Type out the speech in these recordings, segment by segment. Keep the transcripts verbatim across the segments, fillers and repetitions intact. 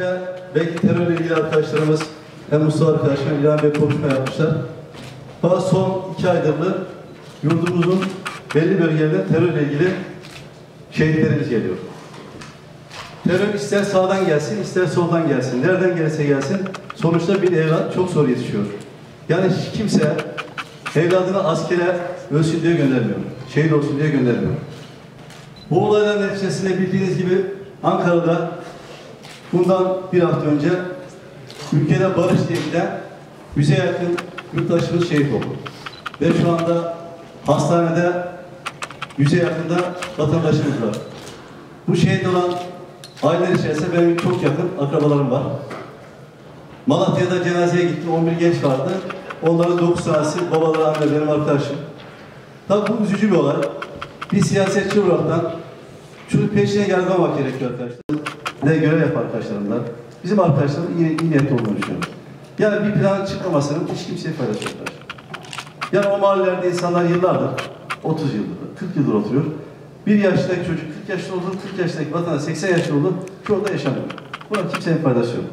önce belki terörle ilgili arkadaşlarımız hem Mustafa arkadaşlar İlhami Bey konuşma yapmışlar. Daha son iki aydırlı yurdumuzun belli bölgelerinde terörle ilgili şehitlerimiz geliyor. Terör ister sağdan gelsin, ister soldan gelsin, nereden gelirse gelsin, sonuçta bir evlat çok zor yetişiyor. Yani kimse evladını askere ölsün diye göndermiyor, şehit olsun diye göndermiyor. Bu olayların neticesinde bildiğiniz gibi Ankara'da bundan bir hafta önce ülkede barış diye giden yüze yakın yurttaşımız şehit oldu. Ve şu anda hastanede yüze yakında vatandaşımız var. Bu şehit olan aileler içerisinde benim çok yakın akrabalarım var. Malatya'da cenazeye gitti, on bir genç vardı. Onların dokuz tanesi babaları, anne, benim arkadaşım. Tabii bu üzücü bir olay. Bir siyasetçi olaraktan şunu peşine gelmemek gerekiyor arkadaşlar. Ne görev yapar arkadaşlarımdan? Bizim arkadaşlarımın iyi, iyi niyetli olduğunu düşünüyorum. Yani bir plan çıkmamasının hiç kimseye faydası yok. Yani o mahallelerde insanlar yıllardır, otuz yıldır, kırk yıldır oturuyor. Bir yaştaki çocuk kırk yaşlı oldu, kırk yaştaki vatandaş seksen yaşlı oldu, şurada yaşanıyor. Buna kimsenin faydası yok.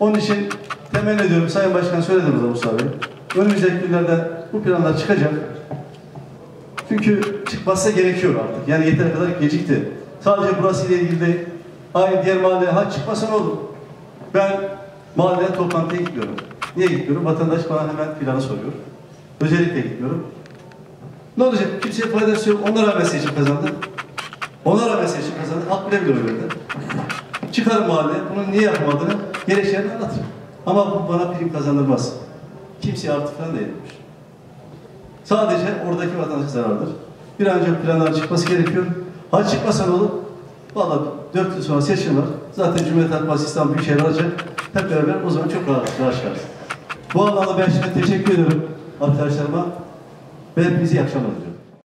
Onun için temenni ediyorum, Sayın Başkan söyledi burada Mustafa Bey. Önümüzdeki günlerde bu planlar çıkacak. Çünkü çıkması gerekiyor artık. Yani yeter kadar gecikti. Sadece burası ile ilgili değil. Aynı diğer mahalleye ha çıkmasa ne olur? Ben mahalleye toplantıya gitmiyorum. Niye gitmiyorum? Vatandaş bana hemen planı soruyor. Özellikle gitmiyorum. Ne olacak? Kimseye faydası yok. Onlar rağmen seçim kazandı. Onlar rağmen seçim kazandı. Hak bile bile öyle. Çıkarım mahalleye. Bunun niye yapmadığını gerekçelerini anlatırım. Ama bu bana prim kazandırmaz. Kimseye artık falan değilmiş. Sadece oradaki vatandaş zarardır. Bir an önce planların çıkması gerekiyor. Ha çıkmasa ne olur? Valla dört yıl sonra seçim var. Zaten Cumhuriyet Halk Partisi İstanbul Büyükşehir alacak. Hep beraber o zaman çok rahat rahatlarız. Bu anlamda ben şimdi teşekkür ediyorum arkadaşlarıma. Ben hepinize iyi akşamlar diliyorum.